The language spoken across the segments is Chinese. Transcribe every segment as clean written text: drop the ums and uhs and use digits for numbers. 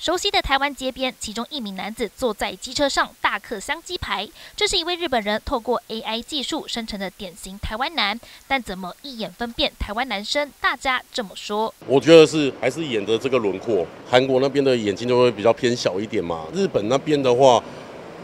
熟悉的台湾街边，其中一名男子坐在机车上大嗑香鸡排。这是一位日本人透过 AI 技术生成的典型台湾男，但怎么一眼分辨台湾男生？大家这么说，我觉得是还是眼的这个轮廓。韩国那边的眼睛就会比较偏小一点嘛，日本那边的话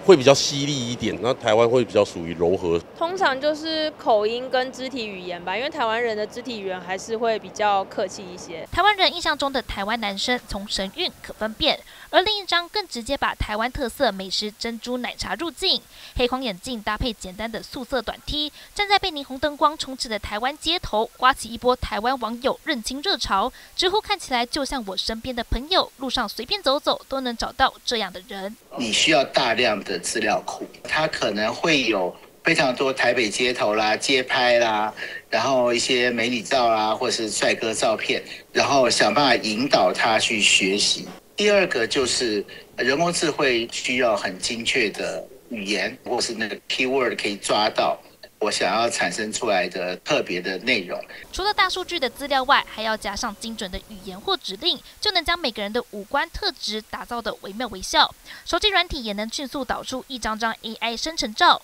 会比较犀利一点，那台湾会比较属于柔和。通常就是口音跟肢体语言吧，因为台湾人的肢体语言还是会比较客气一些。台湾人印象中的台湾男生，从神韵可分辨。 而另一张更直接把台湾特色美食珍珠奶茶入境，黑框眼镜搭配简单的素色短 T， 站在被霓虹灯光充斥的台湾街头，刮起一波台湾网友认亲热潮，直呼看起来就像我身边的朋友，路上随便走走都能找到这样的人。你需要大量的资料库，它可能会有非常多台北街头啦、街拍啦，然后一些美女照啦，或是帅哥照片，然后想办法引导他去学习。 第二个就是人工智慧需要很精确的语言，或是那个 keyword 可以抓到我想要产生出来的特别的内容。除了大数据的资料外，还要加上精准的语言或指令，就能将每个人的五官特质打造得惟妙惟肖。手机软体也能迅速导出一张张 AI 生成照。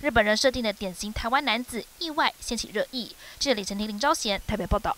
日本人设定的典型台湾男子意外掀起热议。记者李晨婷、林昭贤台北报道。